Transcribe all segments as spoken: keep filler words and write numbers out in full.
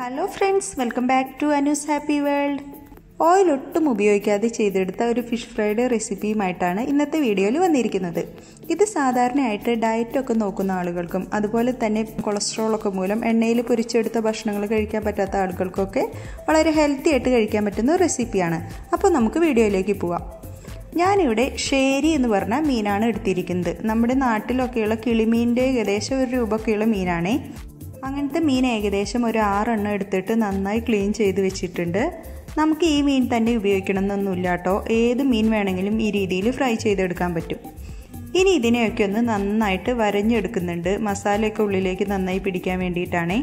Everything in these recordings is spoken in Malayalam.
Hello friends, welcome back to Anu's happy world. Oil ഒട്ടും ഉപയോഗിക്കാതെ ചെയ്തെടുത്ത ഒരു ഫിഷ് ഫ്രൈഡ് റെസിപ്പിയുമായിട്ടാണ് ഇന്നത്തെ വീഡിയോയിൽ വന്നിരിക്കുന്നത്. ഇത് സാധാരണയായിട്ട് ഡയറ്റൊക്കെ നോക്കുന്ന ആളുകൾക്കും അതുപോലെ തന്നെ കൊളസ്ട്രോളൊക്കെ മൂലം എണ്ണയിൽ പൊരിച്ചെടുത്ത ഭക്ഷണങ്ങൾ കഴിക്കാൻ പറ്റാത്ത ആളുകൾക്കൊക്കെ വളരെ ഹെൽത്തി ആയിട്ട് കഴിക്കാൻ പറ്റുന്ന റെസിപ്പിയാണ്. അപ്പോൾ നമുക്ക് വീഡിയോയിലേക്ക് പോവാം. ഞാനിവിടെ ഷേരി എന്ന് പറഞ്ഞ മീനാണ് എടുത്തിരിക്കുന്നത്. നമ്മുടെ നാട്ടിലൊക്കെയുള്ള കിളിമീൻ്റെ ഏകദേശം ഒരു രൂപയൊക്കെയുള്ള മീനാണേ. അങ്ങനത്തെ മീൻ ഏകദേശം ഒരു ആറെണ്ണം എടുത്തിട്ട് നന്നായി ക്ലീൻ ചെയ്ത് വെച്ചിട്ടുണ്ട്. നമുക്ക് ഈ മീൻ തന്നെ ഉപയോഗിക്കണം എന്നൊന്നുമില്ല കേട്ടോ. ഏത് മീൻ വേണമെങ്കിലും ഈ രീതിയിൽ ഫ്രൈ ചെയ്തെടുക്കാൻ പറ്റും. ഇനി ഇതിനെയൊക്കെ ഒന്ന് നന്നായിട്ട് വരഞ്ഞെടുക്കുന്നുണ്ട്. മസാലയൊക്കെ ഉള്ളിലേക്ക് നന്നായി പിടിക്കാൻ വേണ്ടിയിട്ടാണേ.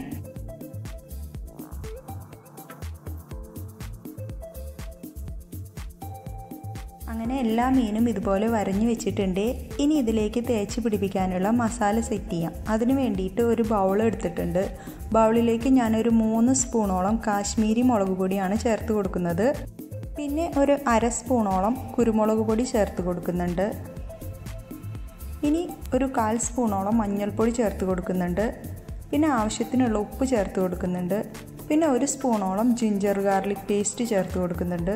അങ്ങനെ എല്ലാ മീനും ഇതുപോലെ വരഞ്ഞു വെച്ചിട്ടുണ്ട്. ഇനി ഇതിലേക്ക് തേച്ച് പിടിപ്പിക്കാനുള്ള മസാല സെറ്റ് ചെയ്യാം. അതിന് വേണ്ടിയിട്ട് ഒരു ബൗൾ എടുത്തിട്ടുണ്ട്. ബൗളിലേക്ക് ഞാനൊരു മൂന്ന് സ്പൂണോളം കാശ്മീരി മുളക് പൊടിയാണ് ചേർത്ത് കൊടുക്കുന്നത്. പിന്നെ ഒരു അര സ്പൂണോളം കുരുമുളക് പൊടി ചേർത്ത് കൊടുക്കുന്നുണ്ട്. ഇനി ഒരു കാൽ സ്പൂണോളം മഞ്ഞൾപ്പൊടി ചേർത്ത് കൊടുക്കുന്നുണ്ട്. പിന്നെ ആവശ്യത്തിനുള്ള ഉപ്പ് ചേർത്ത് കൊടുക്കുന്നുണ്ട്. പിന്നെ ഒരു സ്പൂണോളം ജിഞ്ചർ ഗാർലിക് പേസ്റ്റ് ചേർത്ത് കൊടുക്കുന്നുണ്ട്.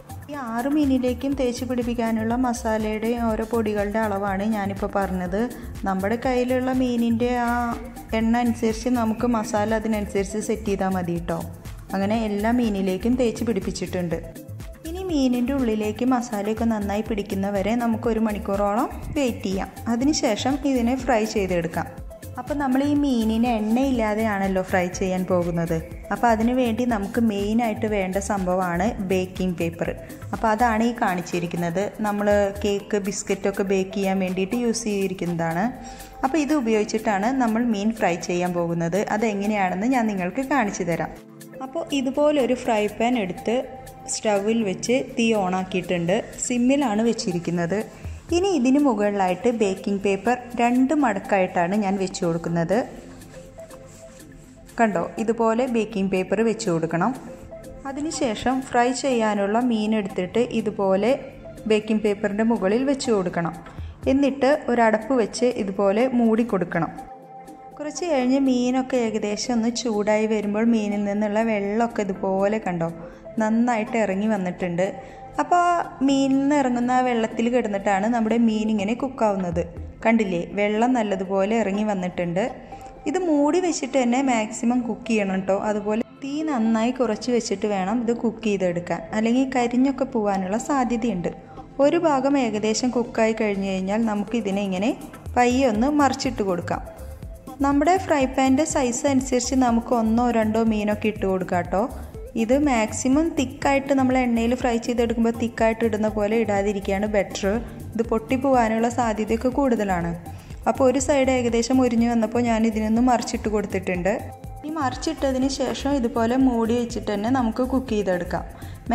ഈ ആറ് മീനിലേക്കും തേച്ച് പിടിപ്പിക്കാനുള്ള മസാലയുടെ ഓരോ പൊടികളുടെ അളവാണ് ഞാനിപ്പോൾ പറഞ്ഞത്. നമ്മുടെ കയ്യിലുള്ള മീനിൻ്റെ ആ എണ്ണ അനുസരിച്ച് നമുക്ക് മസാല അതിനനുസരിച്ച് സെറ്റ് ചെയ്താൽ മതി കേട്ടോ. അങ്ങനെ എല്ലാ മീനിലേക്കും തേച്ച് പിടിപ്പിച്ചിട്ടുണ്ട്. ഇനി മീനിൻ്റെ ഉള്ളിലേക്ക് മസാലയൊക്കെ നന്നായി പിടിക്കുന്നവരെ നമുക്കൊരു മണിക്കൂറോളം വെയിറ്റ് ചെയ്യാം. അതിനുശേഷം ഇതിനെ ഫ്രൈ ചെയ്തെടുക്കാം. അപ്പോൾ നമ്മൾ ഈ മീനിന് എണ്ണയില്ലാതെയാണല്ലോ ഫ്രൈ ചെയ്യാൻ പോകുന്നത്. അപ്പോൾ അതിനു വേണ്ടി നമുക്ക് മെയിനായിട്ട് വേണ്ട സംഭവമാണ് ബേക്കിംഗ് പേപ്പർ. അപ്പോൾ അതാണ് ഈ കാണിച്ചിരിക്കുന്നത്. നമ്മൾ കേക്ക്, ബിസ്ക്കറ്റൊക്കെ ബേക്ക് ചെയ്യാൻ വേണ്ടിയിട്ട് യൂസ് ചെയ്തിരിക്കുന്നതാണ്. അപ്പോൾ ഇത് ഉപയോഗിച്ചിട്ടാണ് നമ്മൾ മീൻ ഫ്രൈ ചെയ്യാൻ പോകുന്നത്. അതെങ്ങനെയാണെന്ന് ഞാൻ നിങ്ങൾക്ക് കാണിച്ചു തരാം. അപ്പോൾ ഇതുപോലൊരു ഫ്രൈ പാൻ എടുത്ത് സ്റ്റവിൽ വെച്ച് തീ ഓണാക്കിയിട്ടുണ്ട്. സിമ്മിലാണ് വെച്ചിരിക്കുന്നത്. ഇനി ഇതിന് മുകളിലായിട്ട് ബേക്കിംഗ് പേപ്പർ രണ്ട് മടക്കായിട്ടാണ് ഞാൻ വെച്ച് കൊടുക്കുന്നത്. കണ്ടോ, ഇതുപോലെ ബേക്കിംഗ് പേപ്പർ വെച്ച് കൊടുക്കണം. അതിനുശേഷം ഫ്രൈ ചെയ്യാനുള്ള മീൻ എടുത്തിട്ട് ഇതുപോലെ ബേക്കിംഗ് പേപ്പറിൻ്റെ മുകളിൽ വെച്ച് കൊടുക്കണം. എന്നിട്ട് ഒരടപ്പ് വെച്ച് ഇതുപോലെ മൂടിക്കൊടുക്കണം. കുറച്ച് കഴിഞ്ഞ് മീനൊക്കെ ഏകദേശം ഒന്ന് ചൂടായി വരുമ്പോൾ മീനിൽ നിന്നുള്ള വെള്ളമൊക്കെ ഇതുപോലെ കണ്ടോ നന്നായിട്ട് ഇറങ്ങി വന്നിട്ടുണ്ട്. അപ്പോൾ മീനിൽ നിന്ന് ഇറങ്ങുന്ന വെള്ളത്തിൽ കിടന്നിട്ടാണ് നമ്മുടെ മീൻ ഇങ്ങനെ കുക്കാവുന്നത്. കണ്ടില്ലേ, വെള്ളം നല്ലതുപോലെ ഇറങ്ങി വന്നിട്ടുണ്ട്. ഇത് മൂടി വെച്ചിട്ട് തന്നെ മാക്സിമം കുക്ക് ചെയ്യണം കേട്ടോ. അതുപോലെ തീ നന്നായി കുറച്ച് വെച്ചിട്ട് വേണം ഇത് കുക്ക് ചെയ്തെടുക്കാൻ. അല്ലെങ്കിൽ കരിഞ്ഞൊക്കെ പോകാനുള്ള സാധ്യതയുണ്ട്. ഒരു ഭാഗം ഏകദേശം കുക്കായി കഴിഞ്ഞ് കഴിഞ്ഞാൽ നമുക്കിതിനെ ഇങ്ങനെ പയ്യെ ഒന്ന് മറിച്ചിട്ട് കൊടുക്കാം. നമ്മുടെ ഫ്രൈ പാൻ്റെ സൈസ് അനുസരിച്ച് നമുക്ക് ഒന്നോ രണ്ടോ മീനൊക്കെ ഇട്ട് കൊടുക്കാം കേട്ടോ. ഇത് മാക്സിമം തിക്കായിട്ട് നമ്മൾ എണ്ണയിൽ ഫ്രൈ ചെയ്തെടുക്കുമ്പോൾ തിക്കായിട്ട് ഇടുന്ന പോലെ ഇടാതിരിക്കുകയാണ് ബെറ്റർ. ഇത് പൊട്ടിപ്പോകാനുള്ള സാധ്യതയൊക്കെ കൂടുതലാണ്. അപ്പോൾ ഒരു സൈഡ് ഏകദേശം ഒരിഞ്ഞ് വന്നപ്പോൾ ഞാൻ ഇതിനൊന്ന് മറിച്ചിട്ട് കൊടുത്തിട്ടുണ്ട്. ഈ മറിച്ചിട്ടതിന് ശേഷം ഇതുപോലെ മൂടി വെച്ചിട്ട് തന്നെ നമുക്ക് കുക്ക് ചെയ്തെടുക്കാം.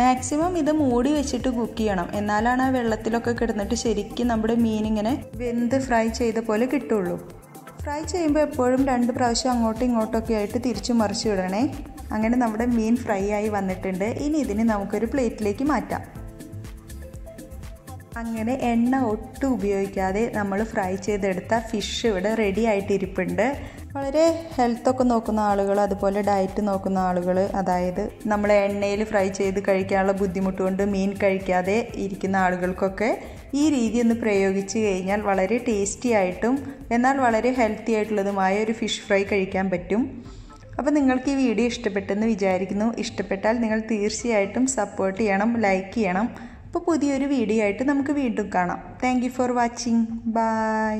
മാക്സിമം ഇത് മൂടി വെച്ചിട്ട് കുക്ക് ചെയ്യണം. എന്നാലാണ് ആ വെള്ളത്തിലൊക്കെ കിടന്നിട്ട് ശരിക്കും നമ്മുടെ മീനിങ്ങനെ വെന്ത് ഫ്രൈ ചെയ്ത പോലെ കിട്ടുള്ളൂ. ഫ്രൈ ചെയ്യുമ്പോൾ എപ്പോഴും രണ്ട് പ്രാവശ്യം അങ്ങോട്ടും ഇങ്ങോട്ടൊക്കെ ആയിട്ട് തിരിച്ചു മറിച്ച് വിടണേ. അങ്ങനെ നമ്മുടെ മീൻ ഫ്രൈ ആയി വന്നിട്ടുണ്ട്. ഇനി ഇതിന് നമുക്കൊരു പ്ലേറ്റിലേക്ക് മാറ്റാം. അങ്ങനെ എണ്ണ ഒട്ടും ഉപയോഗിക്കാതെ നമ്മൾ ഫ്രൈ ചെയ്തെടുത്ത ഫിഷ് ഇവിടെ റെഡി ആയിട്ടിരിപ്പുണ്ട്. വളരെ ഹെൽത്തൊക്കെ നോക്കുന്ന ആളുകൾ, അതുപോലെ ഡയറ്റ് നോക്കുന്ന ആളുകൾ, അതായത് നമ്മൾ എണ്ണയിൽ ഫ്രൈ ചെയ്ത് കഴിക്കാനുള്ള ബുദ്ധിമുട്ട് കൊണ്ട് മീൻ കഴിക്കാതെ ഇരിക്കുന്ന ആളുകൾക്കൊക്കെ ഈ രീതി ഒന്ന് പ്രയോഗിച്ച് കഴിഞ്ഞാൽ വളരെ ടേസ്റ്റി ആയിട്ടും എന്നാൽ വളരെ ഹെൽത്തി ആയിട്ടുള്ളതുമായ ഒരു ഫിഷ് ഫ്രൈ കഴിക്കാൻ പറ്റും. അപ്പോൾ നിങ്ങൾക്ക് ഈ വീഡിയോ ഇഷ്ടപ്പെട്ടെന്ന് വിചാരിക്കുന്നു. ഇഷ്ടപ്പെട്ടാൽ നിങ്ങൾ തീർച്ചയായിട്ടും സപ്പോർട്ട് ചെയ്യണം, ലൈക്ക് ചെയ്യണം. അപ്പോൾ പുതിയൊരു വീഡിയോ ആയിട്ട് നമുക്ക് വീണ്ടും കാണാം. Thank you for watching. By.